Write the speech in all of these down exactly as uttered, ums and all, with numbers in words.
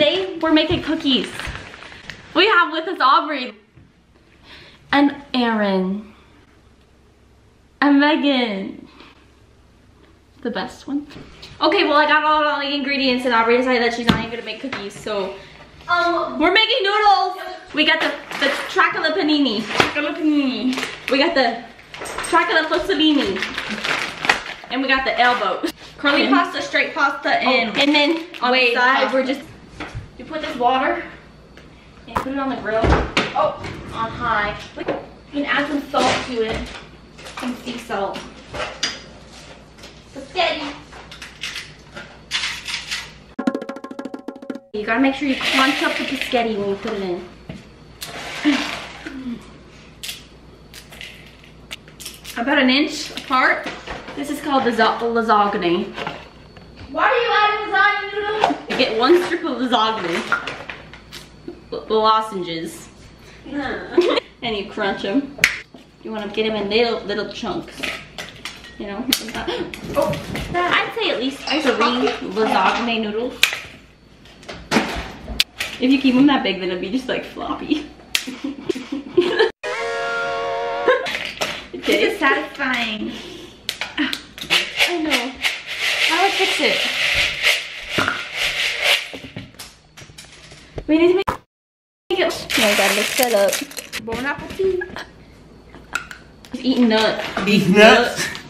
today we're making cookies. We have with us Aubrey and Aaron and Megan. The best one. Okay, well I got all, all the ingredients and Aubrey decided that she's not even gonna make cookies, so um, we're making noodles. We got the, the chocolate panini. Chocolate panini. We got the chocolate fussolini. And we got the elbow. Curly mm-hmm. pasta, straight pasta, and oh. and then on Wait, the side we're just you put this water and put it on the grill. Oh, on high. You can add some salt to it. Some sea salt. Spaghetti. You gotta make sure you crunch up the spaghetti when you put it in. About an inch apart. This is called the lasagna. Why are you adding lasagna noodles? You get one strip of lasagna. L lozenges. Nah. And you crunch them. You want to get them in little little chunks. You know? Oh. I'd say at least three lasagna noodles. If you keep them that big, then it'll be just like floppy. This is satisfying. I know. How do I fix it? We need to make it. I gotta mix that up. Bon appetit. He's eating nuts. These nuts. nuts.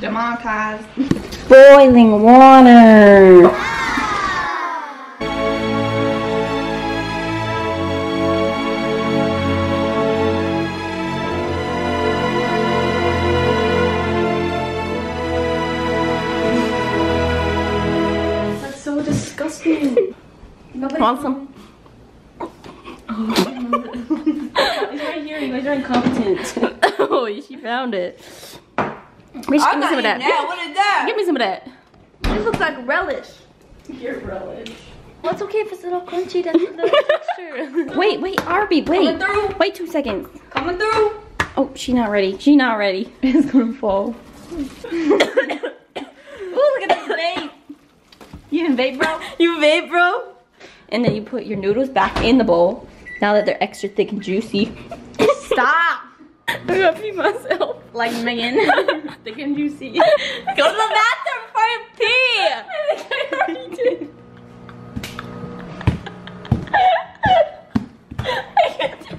Demonetized. Boiling water. Want some? Oh. He's right here. He's incompetent. Oh, she found it. We should give me some of that. that. What is that? Give me some of that. This looks like relish. Your relish. Well, it's okay if it's a little crunchy. That's a little texture. Wait, wait, Arby, wait. Wait two seconds. Coming through. Oh, she not ready. She not ready. It's gonna fall. Ooh, look at this vape. You in vape, bro? You vape, bro? And then you put your noodles back in the bowl. Now that they're extra thick and juicy. Stop! I'm gonna pee myself. Like Megan. Thick and juicy. Go to the bathroom before you pee! I think I already did. I can't do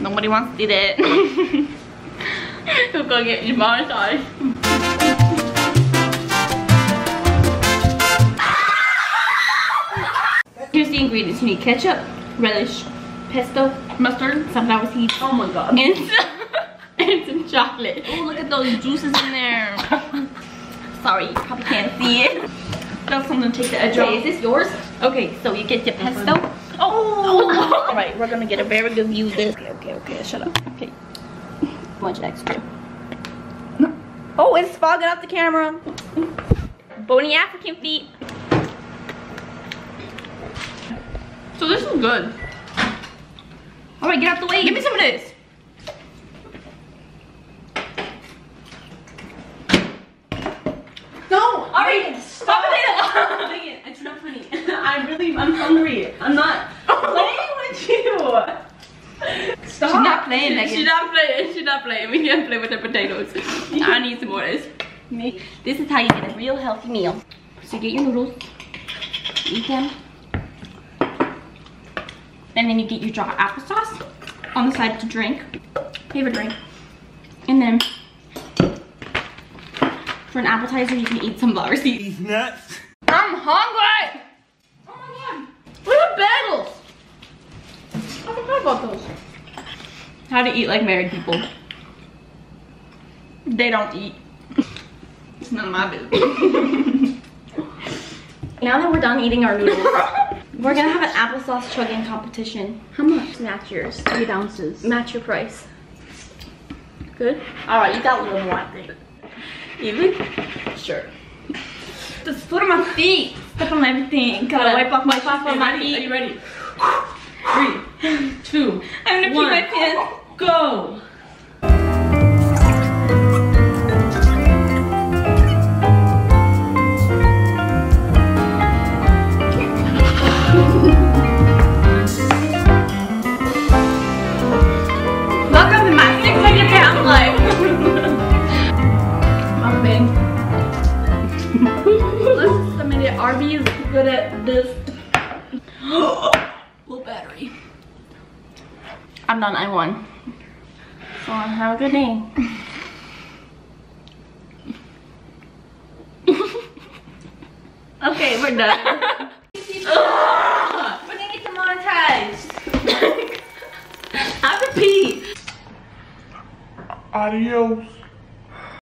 Nobody wants to eat it. He'll go get demonetized. Here's the ingredients. You need ketchup, relish, pesto, mustard, sunflower seeds. Oh my god. And some, and some chocolate. Oh, look at those juices in there. Sorry, you probably can't see it. That's something to take the edge off. Okay, is this yours? Okay, so you get your pesto. Oh! All right, we're gonna get a very good view of this. Okay, okay, okay, shut up. Okay. Much extra. Oh, it's fogging up the camera. Bony African feet. So this is good. All right, get out the way. Give me some of this. No! All right, stop it. It's not funny. I really, I'm hungry. I'm not. Stop. She's not playing, Megan. She's not playing. She's not playing. We can't play with the potatoes. I need some more of this. This is how you get a real healthy meal. So you get your noodles, eat them, and then you get your jar of applesauce on the side to drink. Have a drink. And then for an appetizer, you can eat sunflower seeds. These nuts. I'm hungry. Oh my god. Look at bagels. I forgot about those. How to eat like married people. They don't eat. It's none of my business. Now that we're done eating our noodles, we're gonna have an applesauce chugging competition. How much? Match yours. Three ounces. Match your price. Good? Alright, you got one more, I think. Even? Sure. The foot on my feet. Step on everything. Gotta wipe off my wipe off on my feet. Are you ready? Three, two, I'm gonna pee my pants. Go! Arby is good at this. Low battery. I'm done. I won. So have a good day. Okay, we're done. We're gonna get demonetized. I repeat. Adios.